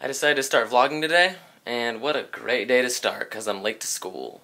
I decided to start vlogging today, and what a great day to start because I'm late to school.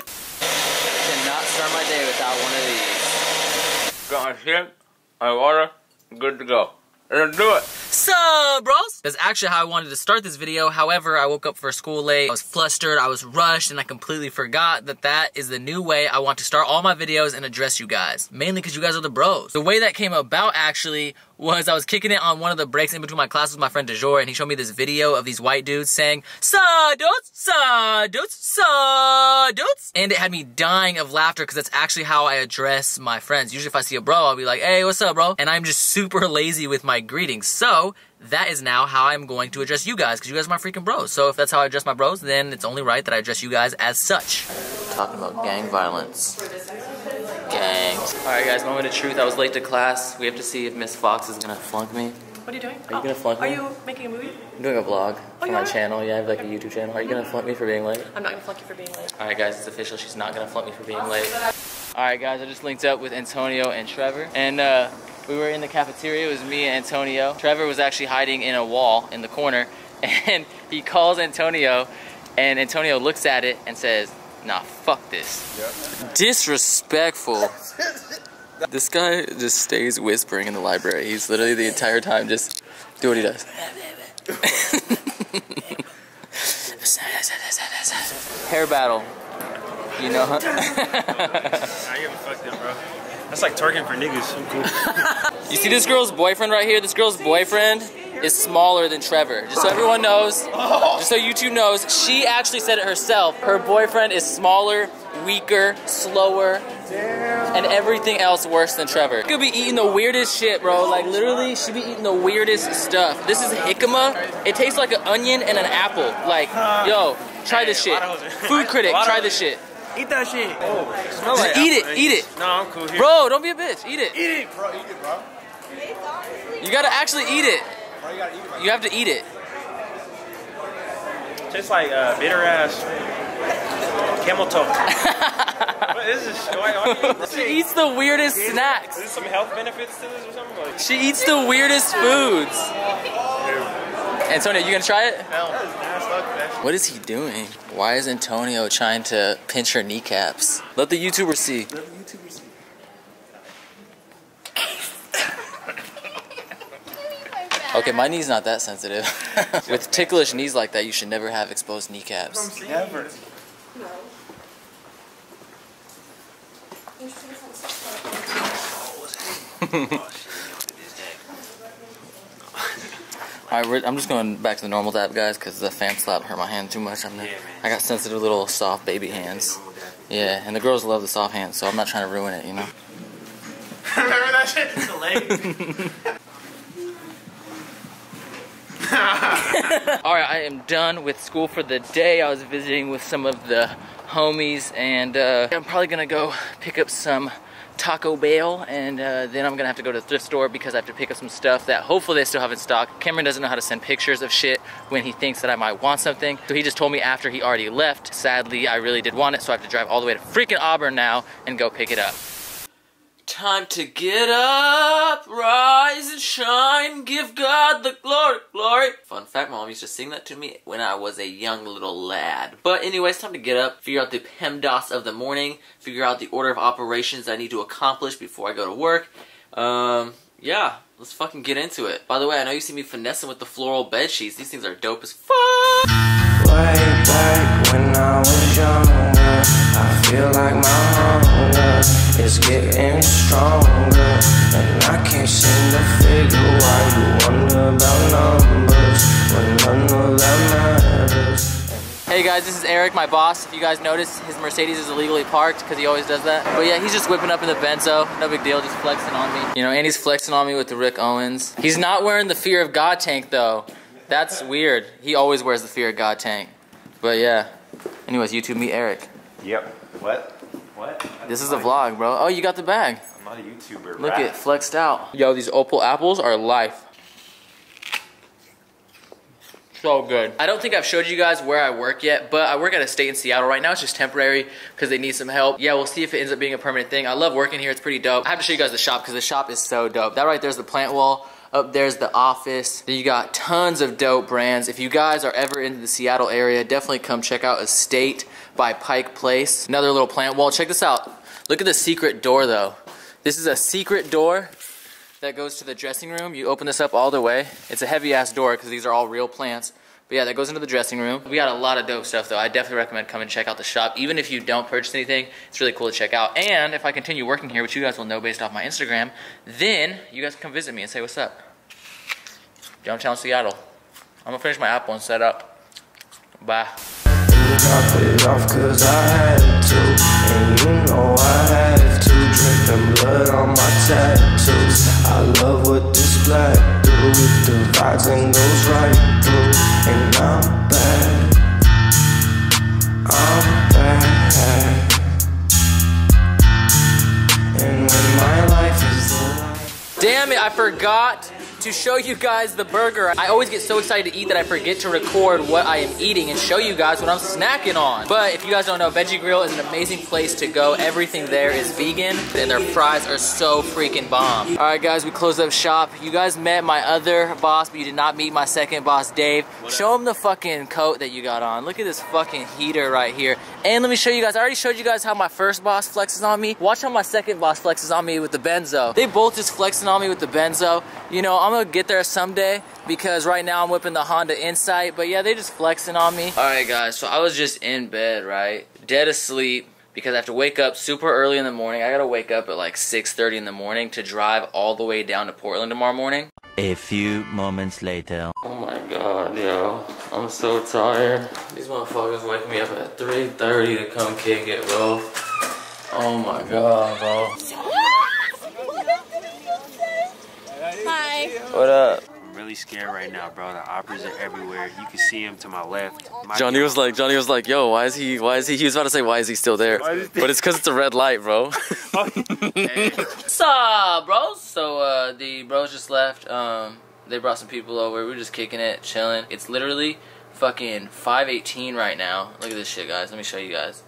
I cannot start my day without one of these. Got my shit, my water, good to go. Let's do it! So, bros! That's actually how I wanted to start this video. However, I woke up for school late, I was flustered, I was rushed, and I completely forgot that that is the new way I want to start all my videos and address you guys. Mainly because you guys are the bros. The way that came about, actually, was I was kicking it on one of the breaks in between my class with my friend DeJour, and he showed me this video of these white dudes saying, "Sa dudes, sa dudes, sa dudes," and it had me dying of laughter because that's actually how I address my friends. Usually if I see a bro, I'll be like, "Hey, what's up, bro?" And I'm just super lazy with my greetings. So that is now how I'm going to address you guys because you guys are my freaking bros. So if that's how I address my bros, then it's only right that I address you guys as such. Talking about gang violence. Gangs. Alright guys, moment of truth. I was late to class. We have to see if Miss Fox is gonna flunk me. What are you doing? Are you gonna flunk me? Are you making a movie? I'm doing a vlog for my channel. Yeah, I have like a YouTube channel. Are you gonna flunk me for being late? I'm not gonna flunk you for being late. Alright guys, it's official. She's not gonna flunk me for being late. Alright guys, I just linked up with Antonio and Trevor. And we were in the cafeteria. It was me and Antonio. Trevor was actually hiding in a wall in the corner. And he calls Antonio. And Antonio looks at it and says, "Nah, fuck this." Yep. Disrespectful. This guy just stays whispering in the library. He's literally the entire time just do what he does. Hair battle. You know, huh? I give a fuck though, bro. That's like twerking for niggas. I'm cool. You see this girl's boyfriend right here? This girl's boyfriend is smaller than Trevor. Just so everyone knows, just so YouTube knows, she actually said it herself. Her boyfriend is smaller, weaker, slower, and everything else worse than Trevor. She could be eating the weirdest shit, bro. Like literally, she be eating the weirdest stuff. This is jicama. It tastes like an onion and an apple. Like, yo, try this shit. Food critic, try this shit. Eat that shit. Oh, smell like apple. Eat it, eat it. No, I'm cool here. Bro, don't be a bitch. Eat it. Eat it, bro. Eat it, bro. You gotta actually eat it. You have to eat it. Tastes like bitter ass camel toe. What is this? She eats the weirdest snacks. Is there some health benefits to this or something? Like, she eats the weirdest foods. Antonio, you gonna try it? No. What is he doing? Why is Antonio trying to pinch her kneecaps? Let the YouTuber see. Okay, my knee's not that sensitive. With ticklish knees like that, you should never have exposed kneecaps. Never. No. All right, I'm just going back to the normal dab, guys, because the fam slap hurt my hand too much. I got sensitive little soft baby hands. Yeah, and the girls love the soft hands, so I'm not trying to ruin it, you know? Remember that shit? It's the leg. Alright, I am done with school for the day. I was visiting with some of the homies, and I'm probably gonna go pick up some Taco Bell, and then I'm gonna have to go to the thrift store because I have to pick up some stuff that hopefully they still have in stock. Cameron doesn't know how to send pictures of shit when he thinks that I might want something, so he just told me after he already left. Sadly, I really did want it, so I have to drive all the way to freaking Auburn now and go pick it up. Time to get up, rise and shine, give God the glory, glory. Fun fact, my mom used to sing that to me when I was a young little lad. But anyways, time to get up, figure out the PEMDAS of the morning, figure out the order of operations I need to accomplish before I go to work. Yeah, let's fucking get into it. By the way, I know you see me finessing with the floral bed sheets. These things are dope as fuck. Way back when I was younger, I feel like my hunger is getting stronger, and I can't seem to figure why you wonder about numbers when none of that matters. Hey guys, this is Eric, my boss. If you guys notice, his Mercedes is illegally parked because he always does that. But yeah, he's just whipping up in the Benzo. No big deal, just flexing on me. You know, and he's flexing on me with the Rick Owens. He's not wearing the Fear of God tank though. That's weird. He always wears the Fear of God tank. But yeah. Anyways, YouTube, meet Eric. Yep. What? What? This is a vlog, bro. Oh, you got the bag. I'm not a YouTuber, bro. Look at it, flexed out. Yo, these opal apples are life. So good. I don't think I've showed you guys where I work yet, but I work at a state in Seattle right now. It's just temporary because they need some help. Yeah, we'll see if it ends up being a permanent thing. I love working here. It's pretty dope. I have to show you guys the shop because the shop is so dope. That right there is the plant wall. Up there's the office. You got tons of dope brands. If you guys are ever into the Seattle area, definitely come check out Estate by Pike Place. Another little plant wall. Check this out. Look at the secret door though. This is a secret door that goes to the dressing room. You open this up all the way. It's a heavy ass door because these are all real plants. But yeah, that goes into the dressing room. We got a lot of dope stuff though. I definitely recommend coming and check out the shop. Even if you don't purchase anything, it's really cool to check out. And if I continue working here, which you guys will know based off my Instagram, then you guys can come visit me and say what's up. Downtown Seattle. I'm gonna finish my app one set up. Bye. Drop it off cause I had to, and you know I have to. Drink the blood on my tattoos. I love what this black dude divides and goes right through. And I'm back, I'm back. And when my life is alive. Damn it, I forgot to show you guys the burger. I always get so excited to eat that I forget to record what I am eating and show you guys what I'm snacking on. But if you guys don't know, Veggie Grill is an amazing place to go. Everything there is vegan and their fries are so freaking bomb. All right guys, we closed up shop. You guys met my other boss, but you did not meet my second boss, Dave. Show him the fucking coat that you got on. Look at this fucking heater right here. And let me show you guys, I already showed you guys how my first boss flexes on me. Watch how my second boss flexes on me with the Benzo. They both just flexing on me with the Benzo. You know, I'm gonna get there someday because right now I'm whipping the Honda Insight, but yeah, they just flexing on me. Alright guys, so I was just in bed, right? Dead asleep because I have to wake up super early in the morning. I gotta wake up at like 6:30 in the morning to drive all the way down to Portland tomorrow morning. A few moments later. Oh my god, yo. I'm so tired. These motherfuckers wake me up at 3:30 to come kick it, bro. Oh my god, bro. Hi. What up? I'm really scared right now, bro. The operas are everywhere. You can see him to my left. Johnny was like, yo, why is he? He was about to say, why is he still there? But it's because it's a red light, bro. What's up, bros? So the bros just left. They brought some people over. We're just kicking it, chilling. It's literally fucking 5:18 right now. Look at this shit, guys. Let me show you guys.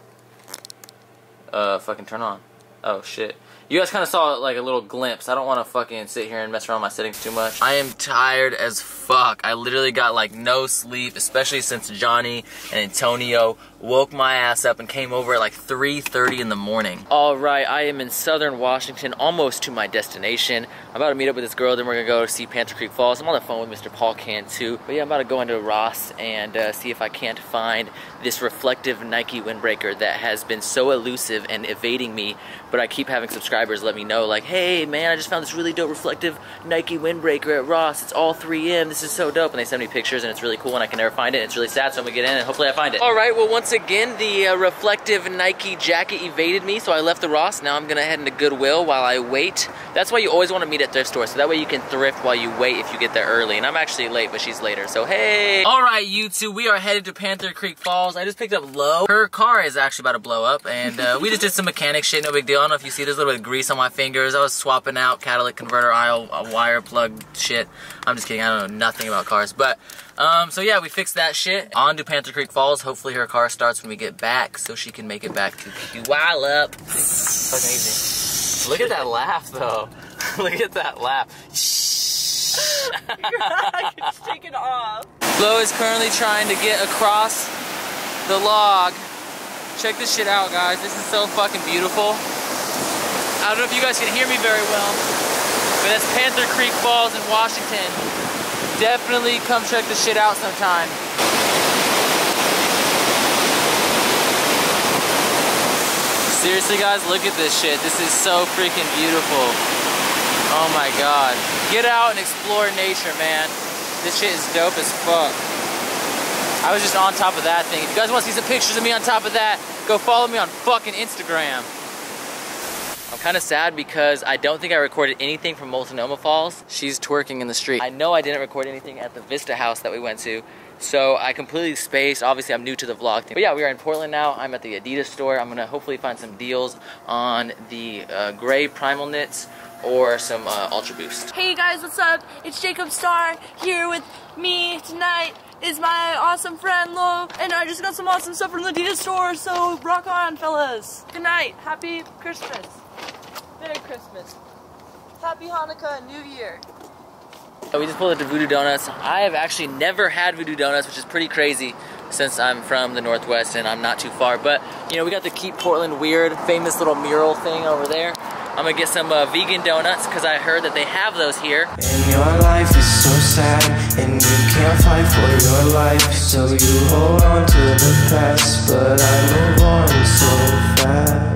Fucking turn on. Oh shit. You guys kind of saw like a little glimpse. I don't want to fucking sit here and mess around my settings too much. I am tired as fuck. I literally got like no sleep, especially since Johnny and Antonio woke my ass up and came over at like 3:30 in the morning. All right, I am in Southern Washington, almost to my destination. I'm about to meet up with this girl, then we're gonna go see Panther Creek Falls. I'm on the phone with Mr. Paul Can too. But yeah, I'm about to go into Ross and see if I can't find this reflective Nike windbreaker that has been so elusive and evading me, but I keep having subscribers let me know like, hey man, I just found this really dope reflective Nike windbreaker at Ross. It's all 3M. This is so dope. And they send me pictures and it's really cool and I can never find it. It's really sad, so I'm gonna get in and hopefully I find it. All right, well once again, the reflective Nike jacket evaded me, so I left the Ross. Now I'm gonna head into Goodwill while I wait. That's why you always wanna meet at thrift stores, so that way you can thrift while you wait if you get there early. And I'm actually late, but she's later, so hey. All right, you two, we are headed to Panther Creek Falls. I just picked up Lo. Her car is actually about to blow up and we just did some mechanic shit, no big deal. I don't know if you see this little bit of grease on my fingers. I was swapping out catalytic converter aisle, wire plug shit. I'm just kidding, I don't know nothing about cars. But, so yeah, we fixed that shit. On to Panther Creek Falls. Hopefully her car starts when we get back so she can make it back to Puyallup. Fucking easy. Look at that laugh though. Look at that laugh. It's taken off. Lo is currently trying to get across the log. Check this shit out, guys. This is so fucking beautiful. I don't know if you guys can hear me very well, but that's Panther Creek Falls in Washington. Definitely come check this shit out sometime. Seriously guys, look at this shit. This is so freaking beautiful. Oh my god. Get out and explore nature, man. This shit is dope as fuck. I was just on top of that thing. If you guys want to see some pictures of me on top of that, go follow me on fucking Instagram. I'm kind of sad because I don't think I recorded anything from Multnomah Falls. She's twerking in the street. I know I didn't record anything at the Vista House that we went to, so I completely spaced. Obviously, I'm new to the vlog thing. But yeah, we are in Portland now. I'm at the Adidas store. I'm gonna hopefully find some deals on the gray Primal Knits or some Ultra Boost. Hey guys, what's up? It's Jacob Starr here with me tonight. Is my awesome friend Lo, and I just got some awesome stuff from the Adidas store, so rock on, fellas. Good night, happy Christmas. Merry Christmas. Happy Hanukkah and New Year. So we just pulled up to Voodoo Donuts. I have actually never had Voodoo Donuts, which is pretty crazy since I'm from the Northwest and I'm not too far. But, you know, we got the Keep Portland Weird famous little mural thing over there. I'm gonna get some vegan donuts because I heard that they have those here. And your life is so sad, and you can't fight for your life, so you hold on to the past, but I move on so fast.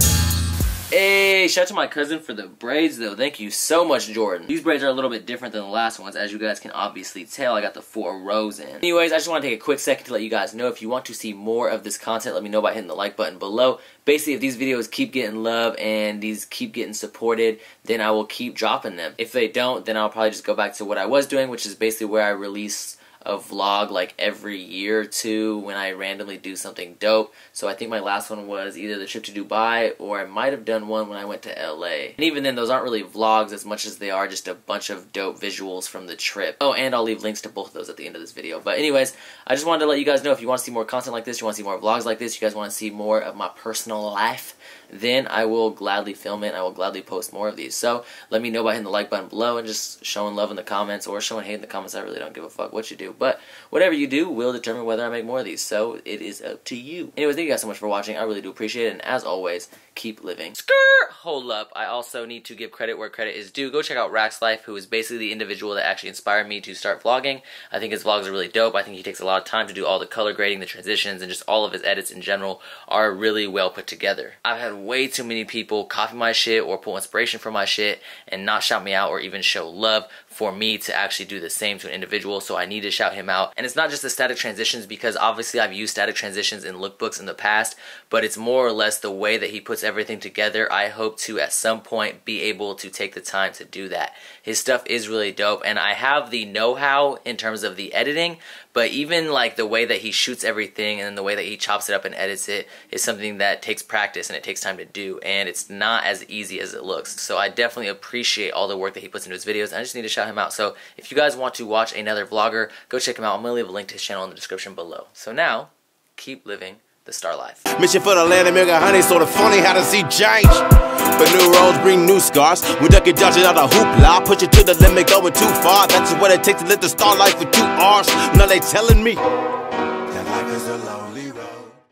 Hey, shout out to my cousin for the braids though. Thank you so much, Jordan. These braids are a little bit different than the last ones, as you guys can obviously tell. I got the 4 rows in. Anyways, I just want to take a quick second to let you guys know, if you want to see more of this content, let me know by hitting the like button below. Basically, if these videos keep getting love and these keep getting supported, then I will keep dropping them. If they don't, then I'll probably just go back to what I was doing, which is basically where I release a vlog like every year or two when I randomly do something dope. So I think my last one was either the trip to Dubai, or I might have done one when I went to LA. And even then, those aren't really vlogs as much as they are just a bunch of dope visuals from the trip. Oh, and I'll leave links to both of those at the end of this video. But anyways, I just wanted to let you guys know, if you want to see more content like this, you want to see more vlogs like this, you guys want to see more of my personal life, then I will gladly film it and I will gladly post more of these. So let me know by hitting the like button below and just showing love in the comments or showing hate in the comments. I really don't give a fuck what you do, but whatever you do will determine whether I make more of these, so it is up to you. Anyways, thank you guys so much for watching. I really do appreciate it, and as always, keep living. Skrrr! Hold up. I also need to give credit where credit is due. Go check out Rax Life, who is basically the individual that actually inspired me to start vlogging. I think his vlogs are really dope. I think he takes a lot of time to do all the color grading, the transitions, and just all of his edits in general are really well put together. I've had way too many people copy my shit or pull inspiration from my shit and not shout me out or even show love for me to actually do the same to an individual, so I need to shout him out. And it's not just the static transitions, because obviously I've used static transitions in lookbooks in the past, but it's more or less the way that he puts everything together. I hope to at some point be able to take the time to do that. His stuff is really dope, and I have the know-how in terms of the editing, but even like the way that he shoots everything and the way that he chops it up and edits it is something that takes practice and it takes time to do, and it's not as easy as it looks. So I definitely appreciate all the work that he puts into his videos, and I just need to shout him out. So if you guys want to watch another vlogger, go check him out. I'm gonna leave a link to his channel in the description below. So now, keep living the star life. Mission for the land of milk and honey, sort of funny how to see change. But new roads bring new scars. We duck it, dodge it out of hoopla. Push it to the limit, going too far. That's what it takes to live the star life with 2 R's. Now they telling me that life is a lonely road.